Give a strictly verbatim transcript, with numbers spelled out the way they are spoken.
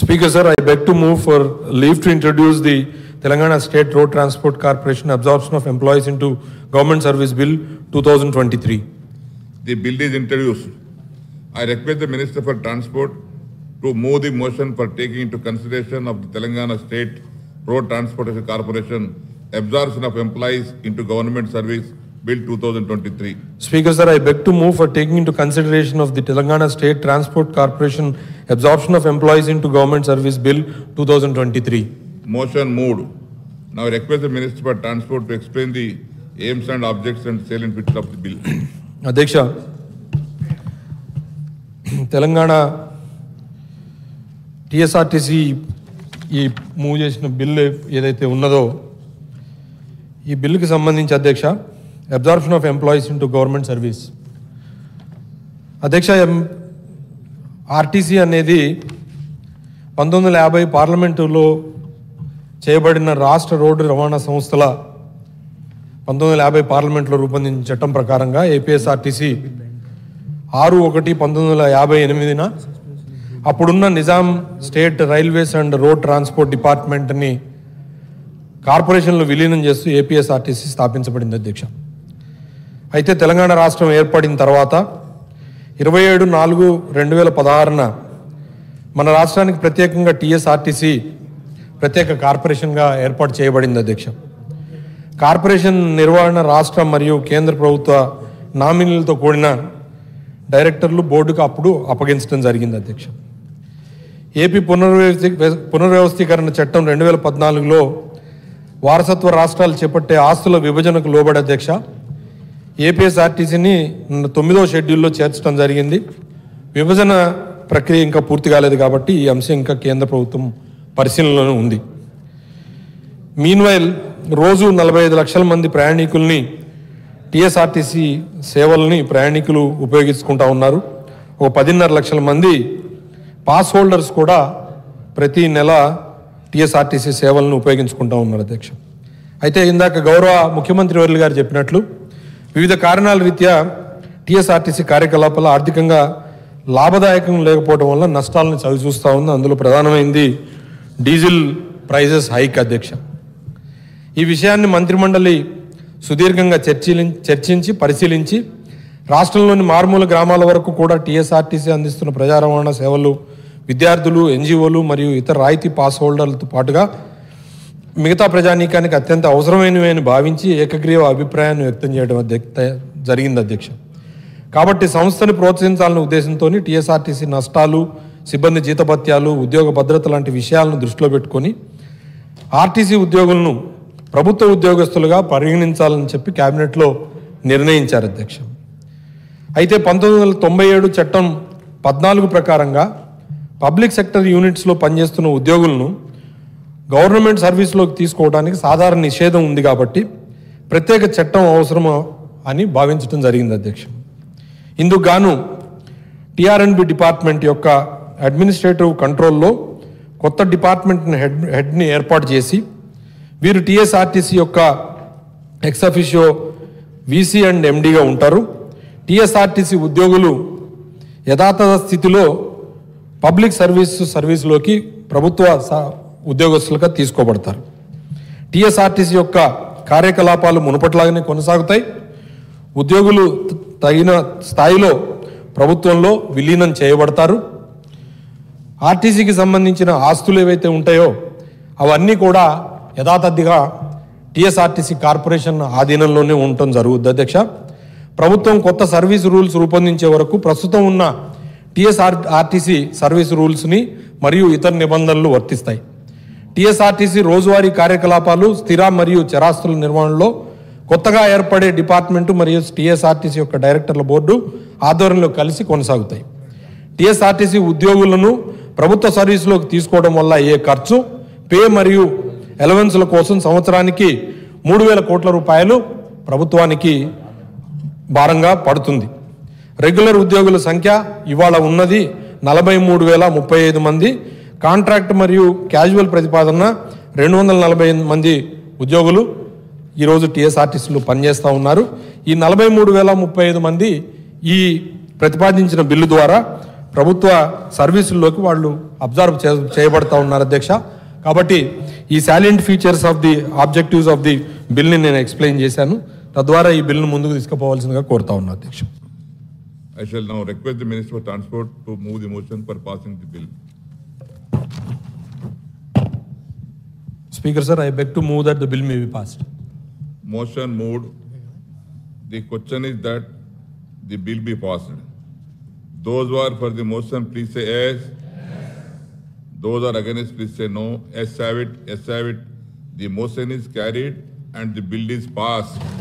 Speaker, sir, I beg to move for leave to introduce the Telangana State Road Transport Corporation Absorption of Employees into Government Service Bill twenty twenty-three. The bill is introduced. I request the Minister for Transport to move the motion for taking into consideration of the Telangana State Road Transportation Corporation Absorption of Employees into Government Service Bill twenty twenty-three. Speaker, sir, I beg to move for taking into consideration of the Telangana State Transport Corporation Absorption of Employees into Government Service Bill twenty twenty-three. Motion moved. Now I request the Minister for Transport to explain the aims and objects and salient features of the bill. Adhyaksha, Telangana T S R T C ee move chesina bill edaithe unnado ee bill ki sambandhinchi adhyaksha absorption of employees into government service. Adhyaksha, R T C అనేది పంతొమ్మిది వందల యాభై పార్లమెంటులో చేయబడిన రాష్ట్ర road రవాణా సంస్థల పంతొమ్మిది వందల యాభై పార్లమెంట్లో రూపొందించిన చట్టం ప్రకారంగా ఏపీఎస్ఆర్టీసీ ఆరు ఒకటి పంతొమ్మిది వందల యాభై ఎనిమిదిన అప్పుడున్న Nizam state railways and road transport డిపార్ట్మెంట్ని కార్పొరేషన్లో విలీనం చేస్తూ ఏపీఎస్ఆర్టీసీ స్థాపించబడింది. అధ్యక్ష, అయితే తెలంగాణ రాష్ట్రం ఏర్పడిన తర్వాత ఇరవై ఏడు నాలుగు రెండు వేల పదహారున మన రాష్ట్రానికి ప్రత్యేకంగా టీఎస్ఆర్టీసీ ప్రత్యేక కార్పొరేషన్గా ఏర్పాటు చేయబడింది. అధ్యక్ష, కార్పొరేషన్ నిర్వహణ రాష్ట్రం మరియు కేంద్ర ప్రభుత్వ నామినీలతో కూడిన డైరెక్టర్లు బోర్డుకు అప్పుడు అప్పగించడం జరిగింది. అధ్యక్ష, ఏపీ పునర్వ్యవస్థీ పునర్వ్యవస్థీకరణ చట్టం రెండు వేల పద్నాలుగులో వారసత్వ రాష్ట్రాలు చేపట్టే ఆస్తుల విభజనకు లోబడి అధ్యక్ష ఏపీఎస్ఆర్టీసీని తొమ్మిదో షెడ్యూల్లో చేర్చడం జరిగింది. విభజన ప్రక్రియ ఇంకా పూర్తి కాలేదు కాబట్టి ఈ అంశం ఇంకా కేంద్ర ప్రభుత్వం పరిశీలనలోనే ఉంది. మీన్వైల్ రోజు నలభై ఐదు లక్షల మంది ప్రయాణికుల్ని టీఎస్ఆర్టీసీ సేవల్ని ప్రయాణికులు ఉపయోగించుకుంటా ఉన్నారు. ఒక పదిన్నర లక్షల మంది పాస్ హోల్డర్స్ కూడా ప్రతి నెల టీఎస్ఆర్టీసీ సేవలను ఉపయోగించుకుంటూ ఉన్నారు. అధ్యక్ష, అయితే ఇందాక గౌరవ ముఖ్యమంత్రి వర్యులు గారు చెప్పినట్లు వివిధ కారణాల రీత్యా టీఎస్ఆర్టీసీ కార్యకలాపాలు ఆర్థికంగా లాభదాయకం లేకపోవడం వల్ల నష్టాలను చవిచూస్తూ ఉంది. అందులో ప్రధానమైంది డీజిల్ ప్రైజెస్ హైక్. అధ్యక్ష, ఈ విషయాన్ని మంత్రిమండలి సుదీర్ఘంగా చర్చి చర్చించి పరిశీలించి రాష్ట్రంలోని మారుమూల గ్రామాల వరకు కూడా టీఎస్ఆర్టీసీ అందిస్తున్న ప్రజా రవాణా సేవలు విద్యార్థులు ఎన్జిఓలు మరియు ఇతర రాయితీ పాస్ హోల్డర్లతో పాటుగా మిగతా ప్రజానీకానికి అత్యంత అవసరమైనవని భావించి ఏకగ్రీవ అభిప్రాయాన్ని వ్యక్తం చేయడం జరిగింది. అధ్యక్ష, కాబట్టి సంస్థను ప్రోత్సహించాలనే ఉద్దేశంతో టీఎస్ఆర్టీసీ నష్టాలు సిబ్బంది జీతభత్యాలు ఉద్యోగ భద్రత లాంటి విషయాలను దృష్టిలో పెట్టుకొని ఆర్టీసీ ఉద్యోగులను ప్రభుత్వ ఉద్యోగస్తులుగా పరిగణించాలని చెప్పి కేబినెట్లో నిర్ణయించారు. అధ్యక్ష, అయితే పంతొమ్మిది వందల తొంభై ఏడు చట్టం పద్నాలుగు ప్రకారంగా పబ్లిక్ సెక్టర్ యూనిట్స్లో పనిచేస్తున్న ఉద్యోగులను గవర్నమెంట్ సర్వీస్లోకి తీసుకోవడానికి సాధారణ నిషేధం ఉంది కాబట్టి ప్రత్యేక చట్టం అవసరమా అని భావించడం జరిగింది. అధ్యక్ష, ఇందుకు గాను టీఆర్ఎండ్బి డిపార్ట్మెంట్ యొక్క అడ్మినిస్ట్రేటివ్ కంట్రోల్లో కొత్త డిపార్ట్మెంట్ని హెడ్ హెడ్ని ఏర్పాటు చేసి వీరు టీఎస్ఆర్టీసీ యొక్క ఎక్సఫిషియో వీసీ అండ్ ఎండీగా ఉంటారు. టీఎస్ఆర్టీసీ ఉద్యోగులు యథాతథ స్థితిలో పబ్లిక్ సర్వీస్ సర్వీస్లోకి ప్రభుత్వ ఉద్యోగస్తులుగా తీసుకోబడతారు. టీఎస్ఆర్టీసీ యొక్క కార్యకలాపాలు మునుపట్లాగానే కొనసాగుతాయి. ఉద్యోగులు తగిన స్థాయిలో ప్రభుత్వంలో విలీనం చేయబడతారు. ఆర్టీసీకి సంబంధించిన ఆస్తులు ఏవైతే ఉంటాయో అవన్నీ కూడా యథాతథిగా టీఎస్ఆర్టీసీ కార్పొరేషన్ ఆధీనంలోనే ఉండటం జరుగుద్ది. అధ్యక్ష, ప్రభుత్వం కొత్త సర్వీస్ రూల్స్ రూపొందించే వరకు ప్రస్తుతం ఉన్న టీఎస్ఆర్ ఆర్టీసీ సర్వీస్ రూల్స్ని మరియు ఇతర నిబంధనలు వర్తిస్తాయి. టీఎస్ఆర్టీసీ రోజువారీ కార్యకలాపాలు స్థిర మరియు చరాస్తుల నిర్వహణలో కొత్తగా ఏర్పడే డిపార్ట్మెంటు మరియు టీఎస్ఆర్టీసీ యొక్క డైరెక్టర్ల బోర్డు ఆధ్వర్యంలో కలిసి కొనసాగుతాయి. టీఎస్ఆర్టీసీ ఉద్యోగులను ప్రభుత్వ సర్వీసులోకి తీసుకోవడం వల్ల ఏ ఖర్చు పే మరియు ఎలవెన్స్ల కోసం సంవత్సరానికి మూడు వేల కోట్ల రూపాయలు ప్రభుత్వానికి భారంగా పడుతుంది. రెగ్యులర్ ఉద్యోగుల సంఖ్య ఇవాళ ఉన్నది నలభై మూడు వేల ముప్పై ఐదు మంది. కాంట్రాక్ట్ మరియు క్యాజువల్ ప్రతిపాదన రెండు వందల నలభై ఎనిమిది మంది ఉద్యోగులు ఈరోజు టీఎస్ఆర్టీసీలో పనిచేస్తూ ఉన్నారు. ఈ నలభై మూడు వేల ముప్పై ఐదు మంది ఈ ప్రతిపాదించిన బిల్లు ద్వారా ప్రభుత్వ సర్వీసుల్లోకి వాళ్ళు అబ్జర్వ్ చేయబడతా ఉన్నారు అధ్యక్ష. కాబట్టి ఈ salient features of the objectives of the బిల్ని నేను ఎక్స్ప్లెయిన్ చేశాను. తద్వారా ఈ బిల్ను ముందుకు తీసుకుపోవాల్సిందిగా కోరుతా ఉన్నా అధ్యక్ష. I shall now request the Minister for Transport to move the motion for passing the bill. Speaker sir, I beg to move that the bill may be passed. Motion moved. The question is that the bill be passed. Those who are for the motion, please say yes. Yes. Those who are against, please say no. Yes, have it. Yes, have it. The motion is carried and the bill is passed.